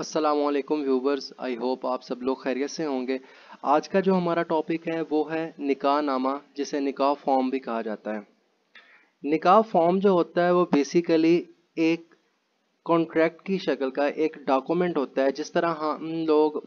अस्सलामुअलैकुम viewers, I hope आप सब लोग खैरियत से होंगे। आज का जो हमारा टॉपिक है वो है निकाह नामा, जिसे निकाह फॉर्म भी कहा जाता है। निकाह फॉर्म जो होता है वो बेसिकली एक कॉन्ट्रैक्ट की शक्ल का एक डॉक्यूमेंट होता है। जिस तरह हम लोग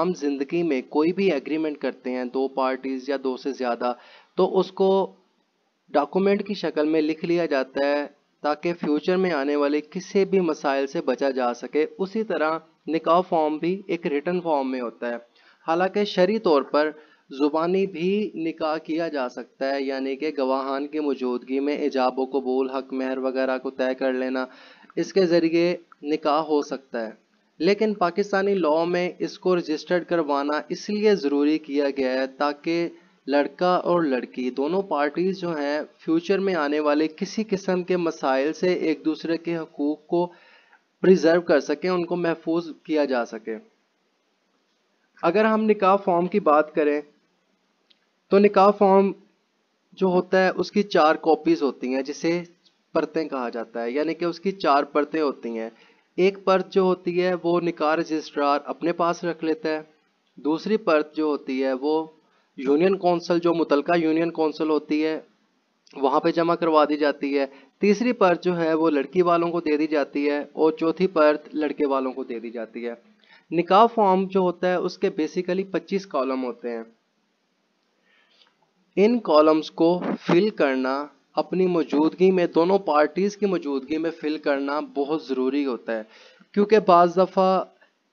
आम जिंदगी में कोई भी एग्रीमेंट करते हैं, दो पार्टीज़ या दो से ज़्यादा, तो उसको डॉक्यूमेंट की शक्ल में लिख लिया जाता है ताकि फ्यूचर में आने वाले किसी भी मसाइल से बचा जा सके। उसी तरह निकाह फॉर्म भी एक रिटन फॉर्म में होता है। हालांकि शरी तौर पर ज़ुबानी भी निकाह किया जा सकता है, यानी कि गवाहान की मौजूदगी में इजाब व कबूल, हक महर वगैरह को तय कर लेना, इसके ज़रिए निकाह हो सकता है। लेकिन पाकिस्तानी लॉ में इसको रजिस्टर्ड करवाना इसलिए ज़रूरी किया गया है ताकि लड़का और लड़की दोनों पार्टीज़ जो हैं फ्यूचर में आने वाले किसी किस्म के मसाइल से एक दूसरे के हकूक़ को प्रिजर्व कर सकें, उनको महफूज किया जा सके। अगर हम निकाह फॉर्म की बात करें तो निकाह फॉर्म जो होता है उसकी 4 कॉपीज़ होती हैं, जिसे परतें कहा जाता है, यानी कि उसकी 4 परतें होती हैं। एक परत जो होती है वो निकाह रजिस्ट्रार अपने पास रख लेता है। दूसरी परत जो होती है वो यूनियन कौंसल, जो मुतलका यूनियन कौंसल होती है, वहाँ पे जमा करवा दी जाती है। तीसरी परत जो है वो लड़की वालों को दे दी जाती है और चौथी परत लड़के वालों को दे दी जाती है। निकाह फॉर्म जो होता है उसके बेसिकली 25 कॉलम होते हैं। इन कॉलम्स को फिल करना, अपनी मौजूदगी में, दोनों पार्टीज़ की मौजूदगी में फिल करना बहुत ज़रूरी होता है, क्योंकि बाज़ दफ़ा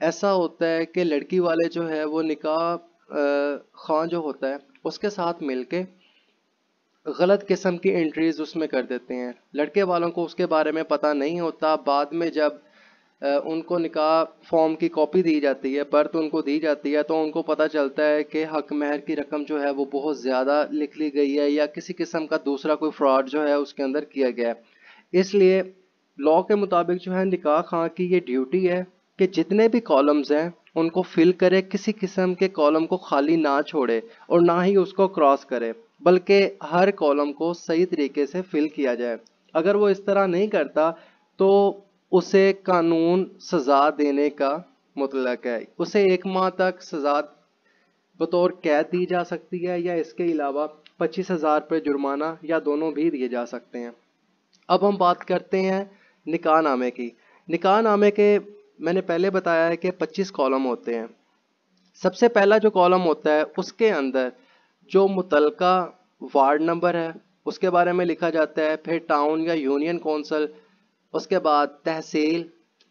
ऐसा होता है कि लड़की वाले जो है वो निकाह खान जो होता है उसके साथ मिलके गलत किस्म की एंट्रीज उसमें कर देते हैं। लड़के वालों को उसके बारे में पता नहीं होता। बाद में जब उनको निकाह फॉर्म की कॉपी दी जाती है, परत उनको दी जाती है, तो उनको पता चलता है कि हक महर की रकम जो है वो बहुत ज़्यादा लिख ली गई है या किसी किस्म का दूसरा कोई फ्रॉड जो है उसके अंदर किया गया है। इसलिए लॉ के मुताबिक जो है निकाह खां की ये ड्यूटी है कि जितने भी कॉलम्स हैं उनको फिल करे, किसी किस्म के कॉलम को खाली ना छोड़े और ना ही उसको क्रॉस करे, बल्कि हर कॉलम को सही तरीके से फिल किया जाए। अगर वो इस तरह नहीं करता तो उसे कानून सज़ा देने का मुतलक है। उसे 1 माह तक सज़ा बतौर कैद दी जा सकती है या इसके अलावा 25,000 रुपये जुर्माना, या दोनों भी दिए जा सकते हैं। अब हम बात करते हैं निकाह नामे की। निकाह नामे के मैंने पहले बताया है कि 25 कॉलम होते हैं। सबसे पहला जो कॉलम होता है उसके अंदर जो मुतलका वार्ड नंबर है उसके बारे में लिखा जाता है, फिर टाउन या यूनियन कौंसल, उसके बाद तहसील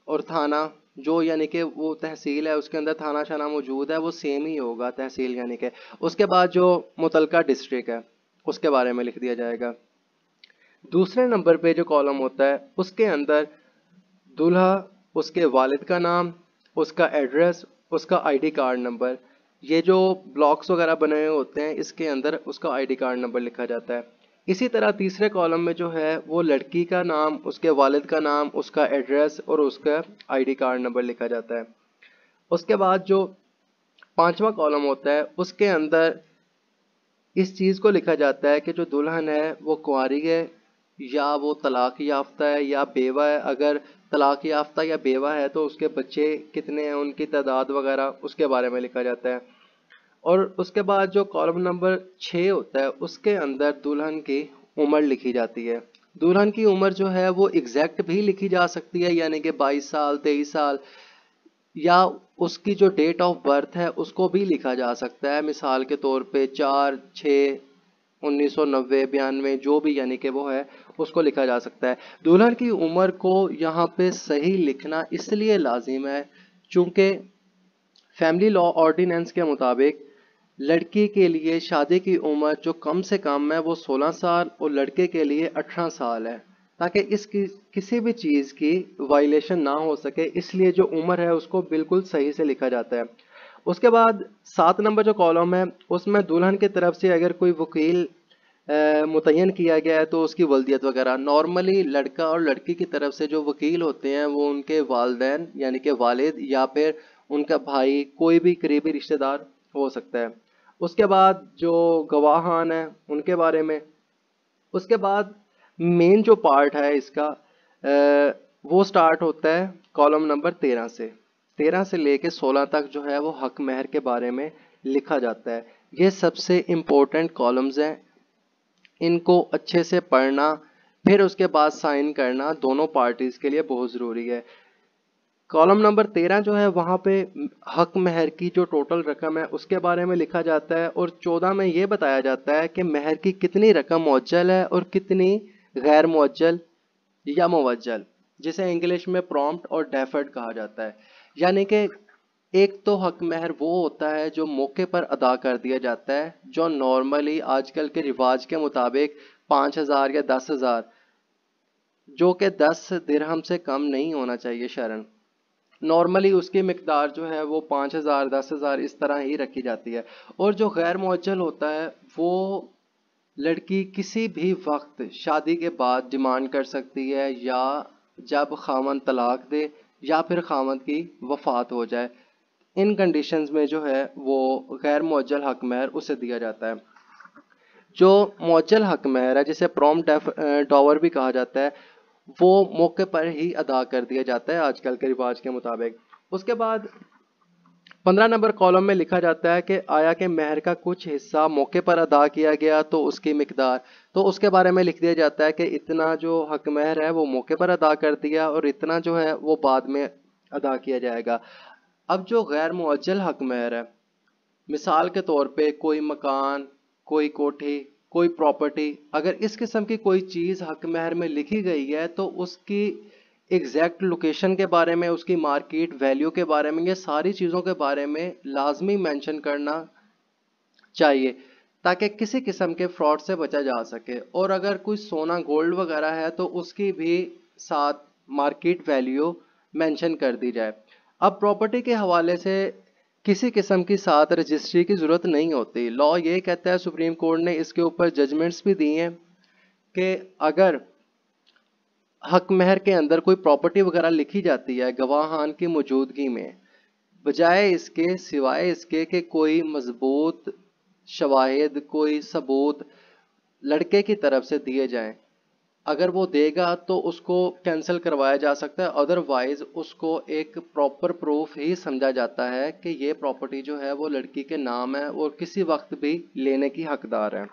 और थाना, जो यानी कि वो तहसील है उसके अंदर थाना शाना मौजूद है वो सेम ही होगा, तहसील यानी कि। उसके बाद जो मुतलका डिस्ट्रिक्ट है उसके बारे में लिख दिया जाएगा। दूसरे नंबर पर जो कॉलम होता है उसके अंदर दूल्हा, उसके वालिद का नाम, उसका एड्रेस, उसका आईडी कार्ड नंबर, ये जो ब्लॉक्स वगैरह बने हुए होते हैं इसके अंदर उसका आईडी कार्ड नंबर लिखा जाता है। इसी तरह तीसरे कॉलम में जो है वो लड़की का नाम, उसके वालिद का नाम, उसका एड्रेस और उसका आईडी कार्ड नंबर लिखा जाता है। उसके बाद जो 5वां कॉलम होता है उसके अंदर इस चीज़ को लिखा जाता है कि जो दुल्हन है वो कुंवारी है या वो तलाक याफ्ता है या बेवा है। अगर तलाक याफ्ता या बेवा है तो उसके बच्चे कितने हैं, उनकी तादाद वगैरह, उसके बारे में लिखा जाता है। और उसके बाद जो कॉलम नंबर 6 होता है उसके अंदर दुल्हन की उम्र लिखी जाती है। दुल्हन की उम्र जो है वो एग्जैक्ट भी लिखी जा सकती है, यानी कि 22 साल, 23 साल, या उसकी जो डेट ऑफ बर्थ है उसको भी लिखा जा सकता है। मिसाल के तौर पर 4/6/1990-92 जो भी, यानी कि वो है उसको लिखा जा सकता है। दुल्हन की उम्र को यहाँ पे सही लिखना इसलिए लाजिम है चूँकि फैमिली लॉ ऑर्डिनेंस के मुताबिक लड़की के लिए शादी की उम्र जो कम से कम है वो 16 साल और लड़के के लिए 18 साल है, ताकि इसकी किसी भी चीज़ की वायलेशन ना हो सके। इसलिए जो उम्र है उसको बिल्कुल सही से लिखा जाता है। उसके बाद 7 नंबर जो कॉलम है उसमें दुल्हन की तरफ से अगर कोई वकील मुतयन किया गया है तो उसकी वल्दियत वगैरह। नॉर्मली लड़का और लड़की की तरफ से जो वकील होते हैं वो उनके वालदैन यानी कि वालिद या फिर उनका भाई, कोई भी करीबी रिश्तेदार हो सकता है। उसके बाद जो गवाहान है उनके बारे में। उसके बाद मेन जो पार्ट है इसका वो स्टार्ट होता है कॉलम नंबर 13 से। 13 से लेके 16 तक जो है वो हक महर के बारे में लिखा जाता है। ये सबसे इम्पोर्टेंट कॉलम्स हैं, इनको अच्छे से पढ़ना फिर उसके बाद साइन करना दोनों पार्टीज के लिए बहुत ज़रूरी है। कॉलम नंबर 13 जो है वहाँ पे हक महर की जो टोटल रकम है उसके बारे में लिखा जाता है, और 14 में ये बताया जाता है कि महर की कितनी रकम मुअज्जल है और कितनी गैर मुअज्जल या मुअज्जल, जिसे इंग्लिश में प्रॉम्प्ट और डेफर्ड कहा जाता है। यानी कि एक तो हक महर वो होता है जो मौके पर अदा कर दिया जाता है, जो नॉर्मली आजकल के रिवाज के मुताबिक 5,000 या 10,000, जो कि 10 दिरहम से कम नहीं होना चाहिए शरन। नॉर्मली उसकी मकदार जो है वो 5,000 10,000 इस तरह ही रखी जाती है। और जो गैर मुअज्जल होता है वो लड़की किसी भी वक्त शादी के बाद डिमांड कर सकती है, या जब खामन तलाक दे या फिर खामन की वफात हो जाए, इन कंडीशंस में जो है वो गैर मुअज्जल हक महर उसे दिया जाता है। जो मुअज्जल हक महर है जिसे प्रॉम्प्ट डॉवर भी कहा जाता है, वो मौके पर ही अदा कर दिया जाता है आजकल के रिवाज के मुताबिक। उसके बाद 15 नंबर कॉलम में लिखा जाता है कि आया के महर का कुछ हिस्सा मौके पर अदा किया गया तो उसकी मिकदार, तो उसके बारे में लिख दिया जाता है कि इतना जो हक महर है वो मौके पर अदा कर दिया और इतना जो है वो बाद में अदा किया जाएगा। अब जो गैर मुअज्जल हक महर है, मिसाल के तौर पे कोई मकान, कोई कोठी, कोई प्रॉपर्टी, अगर इस किस्म की कोई चीज़ हक महर में लिखी गई है तो उसकी एग्जैक्ट लोकेशन के बारे में, उसकी मार्केट वैल्यू के बारे में, ये सारी चीज़ों के बारे में लाजमी मेंशन करना चाहिए ताकि किसी किस्म के फ्रॉड से बचा जा सके। और अगर कोई सोना गोल्ड वगैरह है तो उसकी भी साथ मार्केट वैल्यू मेंशन कर दी जाए। अब प्रॉपर्टी के हवाले से किसी किस्म की साथ रजिस्ट्री की ज़रूरत नहीं होती। लॉ ये कहता है, सुप्रीम कोर्ट ने इसके ऊपर जजमेंट्स भी दिए हैं कि अगर हक महर के अंदर कोई प्रॉपर्टी वगैरह लिखी जाती है गवाहान की मौजूदगी में, बजाय इसके सिवाय इसके कि कोई मजबूत शवाहिद, कोई सबूत लड़के की तरफ से दिए जाएं, अगर वो देगा तो उसको कैंसिल करवाया जा सकता है। अदरवाइज उसको एक प्रॉपर प्रूफ ही समझा जाता है कि ये प्रॉपर्टी जो है वो लड़की के नाम है और किसी वक्त भी लेने की हकदार है।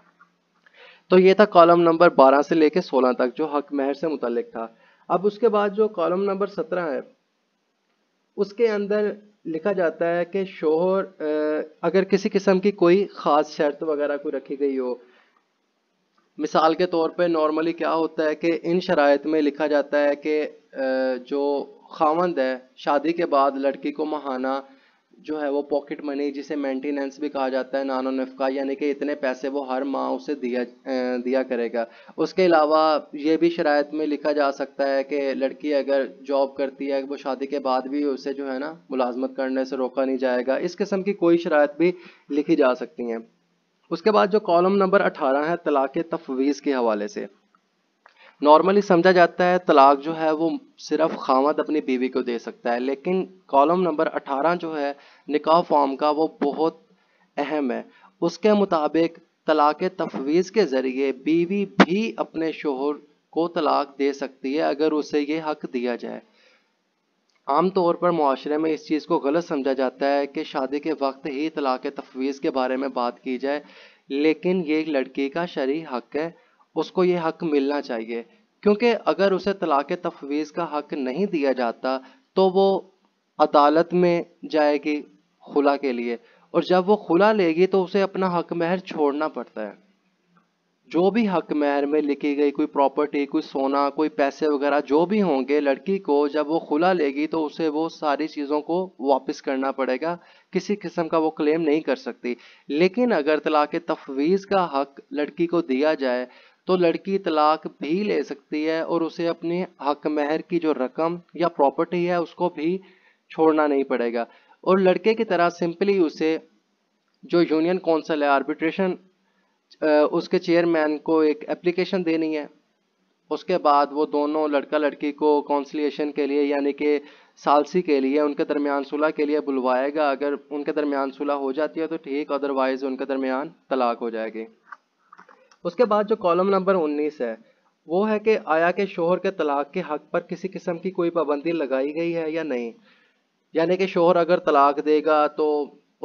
तो ये था कॉलम नंबर 12 से लेके 16 तक जो हक महर से मुतालिक था। अब उसके बाद जो कॉलम नंबर 17 है उसके अंदर लिखा जाता है कि शोहर अगर किसी किस्म की कोई ख़ास शर्त वगैरह कोई रखी गई हो, मिसाल के तौर पे नॉर्मली क्या होता है कि इन शराइत में लिखा जाता है कि जो खावंद है शादी के बाद लड़की को माहाना जो है वो पॉकेट मनी, जिसे मेंटेनेंस भी कहा जाता है, नानो नफका, यानी कि इतने पैसे वो हर माह उसे दिया करेगा। उसके अलावा ये भी शराइत में लिखा जा सकता है कि लड़की अगर जॉब करती है वो शादी के बाद भी उसे जो है ना मुलाजमत करने से रोका नहीं जाएगा। इस किस्म की कोई शराइत भी लिखी जा सकती हैं। उसके बाद जो कॉलम नंबर 18 है तलाक ए तफवीज़ के हवाले से, नॉर्मली समझा जाता है तलाक जो है वो सिर्फ खामद अपनी बीवी को दे सकता है, लेकिन कॉलम नंबर 18 जो है निकाह फॉर्म का वो बहुत अहम है। उसके मुताबिक तलाक ए तफवीज़ के ज़रिए बीवी भी अपने शोहर को तलाक दे सकती है अगर उसे ये हक दिया जाए। आम तौर पर मुआशरे में इस चीज़ को गलत समझा जाता है कि शादी के वक्त ही तलाक तफवीज़ के बारे में बात की जाए, लेकिन ये एक लड़की का शरई हक है, उसको ये हक मिलना चाहिए, क्योंकि अगर उसे तलाक तफवीज़ का हक नहीं दिया जाता तो वो अदालत में जाएगी खुला के लिए, और जब वो खुला लेगी तो उसे अपना हक महर छोड़ना पड़ता है। जो भी हक महर में लिखी गई कोई प्रॉपर्टी, कोई सोना, कोई पैसे वगैरह जो भी होंगे, लड़की को जब वो खुला लेगी तो उसे वो सारी चीज़ों को वापस करना पड़ेगा, किसी किस्म का वो क्लेम नहीं कर सकती। लेकिन अगर तलाक तफवीज़ का हक लड़की को दिया जाए तो लड़की तलाक भी ले सकती है और उसे अपने हक महर की जो रकम या प्रॉपर्टी है उसको भी छोड़ना नहीं पड़ेगा। और लड़के की तरह सिंपली उसे जो यूनियन कौंसिल है, आर्बिट्रेशन, उसके चेयरमैन को एक एप्लीकेशन देनी है, उसके बाद वो दोनों लड़का लड़की को कॉन्सिलिएशन के लिए यानी कि सालसी के लिए, उनके दरमियान सुलह के लिए बुलवाएगा। अगर उनके दरमियान सुलह हो जाती है तो ठीक, अदरवाइज उनके दरमियान तलाक हो जाएगी। उसके बाद जो कॉलम नंबर 19 है वो है कि आया के शोहर के तलाक के हक पर किसी किस्म की कोई पाबंदी लगाई गई है या नहीं। यानी कि शोहर अगर तलाक देगा तो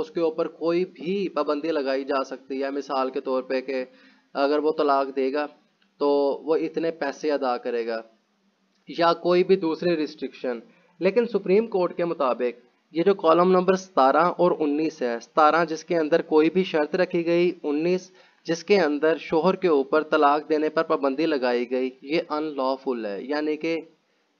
उसके ऊपर कोई भी पाबंदी लगाई जा सकती है। मिसाल के तौर पे कि अगर वो तलाक देगा तो वो इतने पैसे अदा करेगा या कोई भी दूसरी रिस्ट्रिक्शन। लेकिन सुप्रीम कोर्ट के मुताबिक ये जो कॉलम नंबर 17 और 19 है, 17 जिसके अंदर कोई भी शर्त रखी गई, 19 जिसके अंदर शोहर के ऊपर तलाक देने पर पाबंदी लगाई गई, ये अनलॉफुल है यानी कि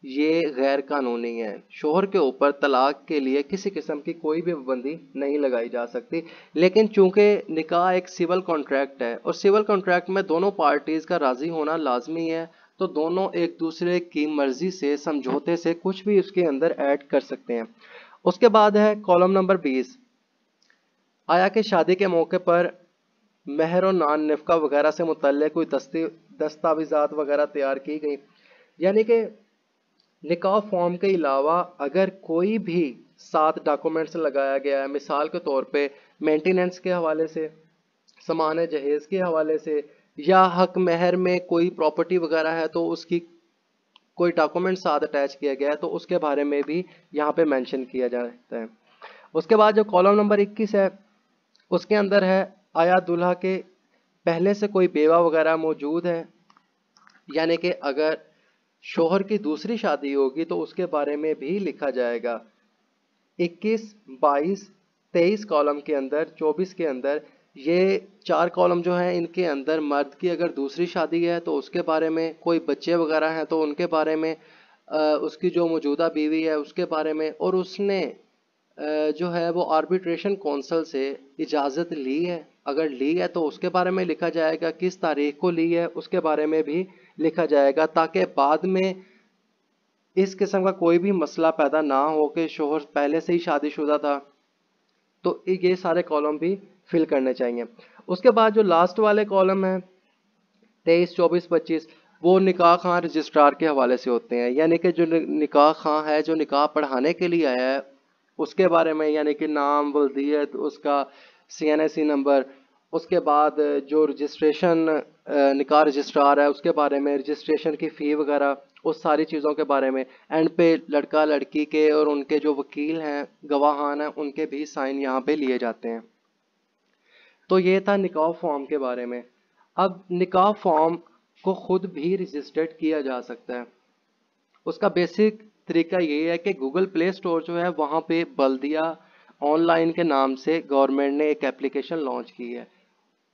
ये गैर कानूनी है। शोहर के ऊपर तलाक के लिए किसी किस्म की कोई भी पाबंदी नहीं लगाई जा सकती। लेकिन चूंकि निकाह एक सिविल कॉन्ट्रैक्ट है और सिविल कॉन्ट्रैक्ट में दोनों पार्टीज़ का राज़ी होना लाजमी है, तो दोनों एक दूसरे की मर्जी से समझौते से कुछ भी उसके अंदर ऐड कर सकते हैं। उसके बाद है कॉलम नंबर 20 आया कि शादी के मौके पर मेहर और नान निफका वगैरह से मुतल्लिक़ कोई दस्तावेज़ात वगैरह तैयार की गई। यानी कि निकाह फॉर्म के अलावा अगर कोई भी साथ डॉक्यूमेंट्स लगाया गया है, मिसाल के तौर पे मेंटेनेंस के हवाले से, सामान जहेज़ के हवाले से, या हक मेहर में कोई प्रॉपर्टी वगैरह है तो उसकी कोई डॉक्यूमेंट साथ अटैच किया गया है तो उसके बारे में भी यहाँ पे मेंशन किया जाता है। उसके बाद जो कॉलम नंबर 21 है उसके अंदर है आया दुल्हा के पहले से कोई बेवा वगैरह मौजूद है, यानी कि अगर शोहर की दूसरी शादी होगी तो उसके बारे में भी लिखा जाएगा। 21, 22, 23 कॉलम के अंदर, 24 के अंदर, ये चार कॉलम जो हैं इनके अंदर मर्द की अगर दूसरी शादी है तो उसके बारे में, कोई बच्चे वगैरह हैं तो उनके बारे में, उसकी जो मौजूदा बीवी है उसके बारे में, और उसने जो है वो आर्बिट्रेशन कौंसल से इजाज़त ली है, अगर ली है तो उसके बारे में लिखा जाएगा, किस तारीख को ली है उसके बारे में भी लिखा जाएगा, ताकि बाद में इस किस्म का कोई भी मसला पैदा ना हो कि शोहर पहले से ही शादीशुदा था। तो ये सारे कॉलम भी फिल करने चाहिए। उसके बाद जो लास्ट वाले कॉलम हैं 23, 24, 25 वो निकाह खां रजिस्ट्रार के हवाले से होते हैं। यानी कि जो निकाह खां है, जो निकाह पढ़ाने के लिए आया है उसके बारे में, यानी कि नाम, वल्दियत, उसका CNIC नंबर, उसके बाद जो रजिस्ट्रेशन निकाह रजिस्ट्रार है उसके बारे में, रजिस्ट्रेशन की फ़ी वगैरह, उस सारी चीज़ों के बारे में, एंड पे लड़का लड़की के और उनके जो वकील हैं, गवाहान हैं, उनके भी साइन यहाँ पे लिए जाते हैं। तो ये था निकाह फॉर्म के बारे में। अब निकाह फॉर्म को ख़ुद भी रजिस्टर्ड किया जा सकता है। उसका बेसिक तरीका ये है कि गूगल प्ले स्टोर जो है वहाँ पे बल्दिया ऑनलाइन के नाम से गवर्नमेंट ने एक एप्लीकेशन लॉन्च की है,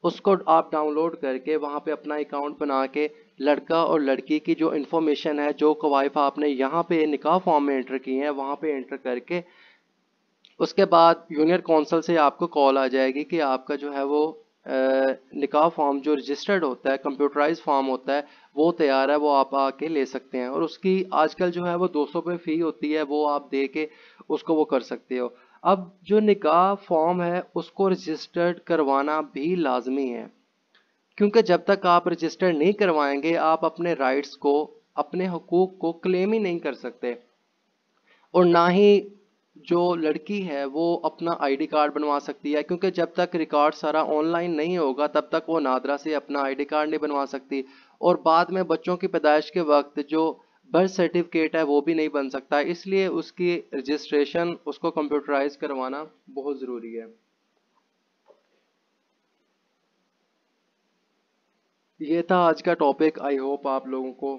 उसको आप डाउनलोड करके वहाँ पे अपना अकाउंट बना के लड़का और लड़की की जो इन्फॉर्मेशन है, जो कवायफ आपने यहाँ पे निकाह फॉर्म में एंटर की है वहाँ पे एंटर करके उसके बाद यूनियन काउंसिल से आपको कॉल आ जाएगी कि आपका जो है वो निकाह फॉर्म जो रजिस्टर्ड होता है, कंप्यूटराइज फॉर्म होता है, वो तैयार है, वो आप आके ले सकते हैं। और उसकी आजकल जो है वो 200 रुपये फ़ी होती है, वो आप दे के उसको वो कर सकते हो। अब जो निकाह फॉर्म है उसको रजिस्टर्ड करवाना भी लाजमी है, क्योंकि जब तक आप रजिस्टर नहीं करवाएंगे आप अपने राइट्स को, अपने हकूक़ को क्लेम ही नहीं कर सकते, और ना ही जो लड़की है वो अपना आईडी कार्ड बनवा सकती है, क्योंकि जब तक रिकॉर्ड सारा ऑनलाइन नहीं होगा तब तक वो नादरा से अपना आईडी कार्ड नहीं बनवा सकती, और बाद में बच्चों की पैदाइश के वक्त जो बर्थ सर्टिफिकेट है वो भी नहीं बन सकता। इसलिए उसकी रजिस्ट्रेशन, उसको कंप्यूटराइज करवाना बहुत ज़रूरी है। ये था आज का टॉपिक। आई होप आप लोगों को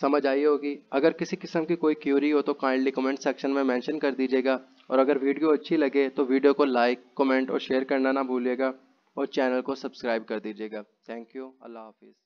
समझ आई होगी। अगर किसी किस्म की कोई क्यूरी हो तो काइंडली कमेंट सेक्शन में मेंशन कर दीजिएगा, और अगर वीडियो अच्छी लगे तो वीडियो को लाइक, कमेंट और शेयर करना ना भूलिएगा, और चैनल को सब्सक्राइब कर दीजिएगा। थैंक यू, अल्लाह हाफिज़।